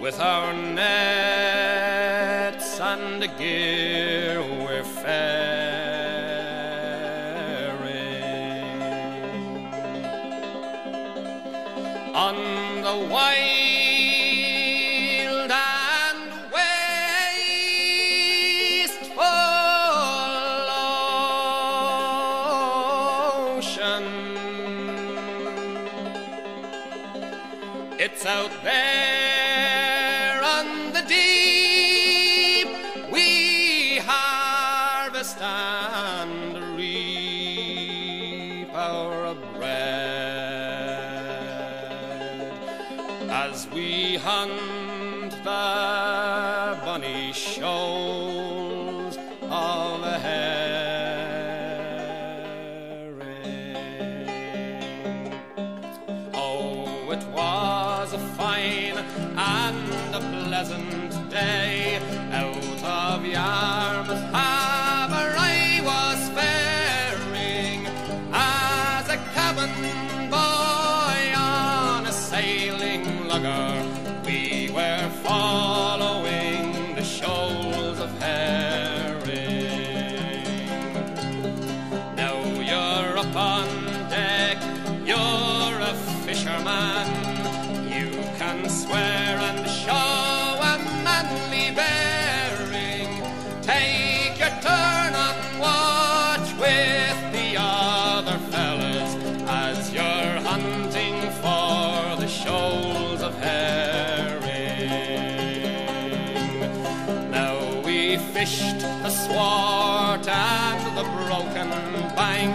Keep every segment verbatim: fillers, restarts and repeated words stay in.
With our nets and gear we're faring on the wild and wasteful ocean. It's out there on the deep, we harvest and reap our bread as we hunt the bonny shoals of the herring. Oh, it was a fine and a pleasant day out of Yarmouth harbour I was faring as a cabin boy on a sailing lugger. We were following the shoals of herring. Now you're up on deck, you're a fisherman, you can swear shoals of herring. Now we fished the Swarth and the Broken Bank.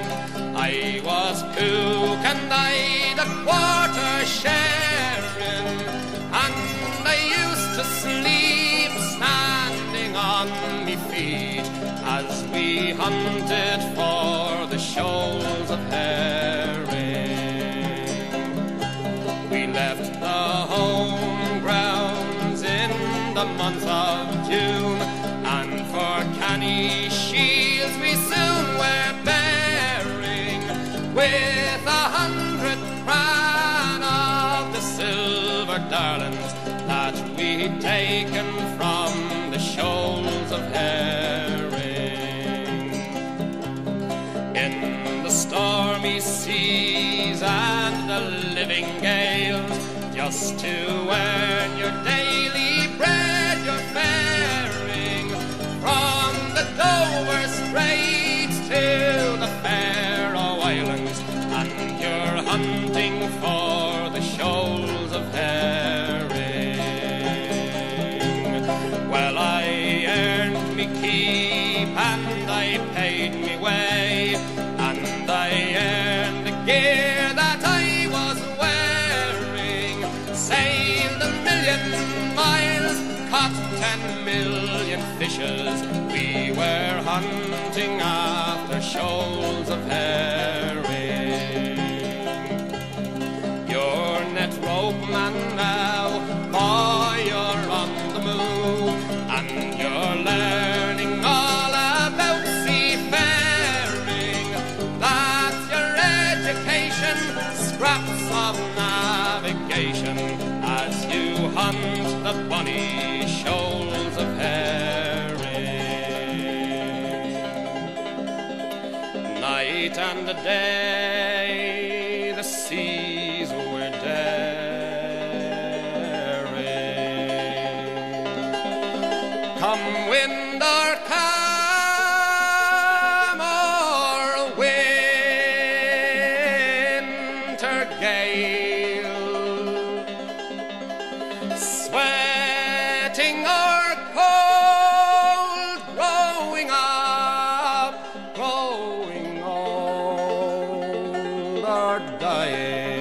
I was cook and I the quarter sharing, and I used to sleep standing on me feet as we hunted for the shoals of herring. Left the home grounds in the month of June, and for canny shields we soon were bearing, with a hundred crown of the silver darlings that we'd taken from the shoals of herring. In the stormy seas and the living gales, just to earn your daily bread you're faring from the Dover Straits to the Faroe Islands, and you're hunting for the shoals of herring. Well, I earned me keep and I paid me way, and I earned the gear that I was wearing. Sailed a million miles, caught ten million fishes, we were hunting after shoals of herring. You're net rope man now, boy, you're on the move, and you're learning all about seafaring. That's your education, scraps of navigation, as you hunt the bonny shoals of herring. Night and day the seas were daring. Come wind or calm, sweating or cold, growing up, growing old or dying.